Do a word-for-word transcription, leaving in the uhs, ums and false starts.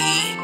E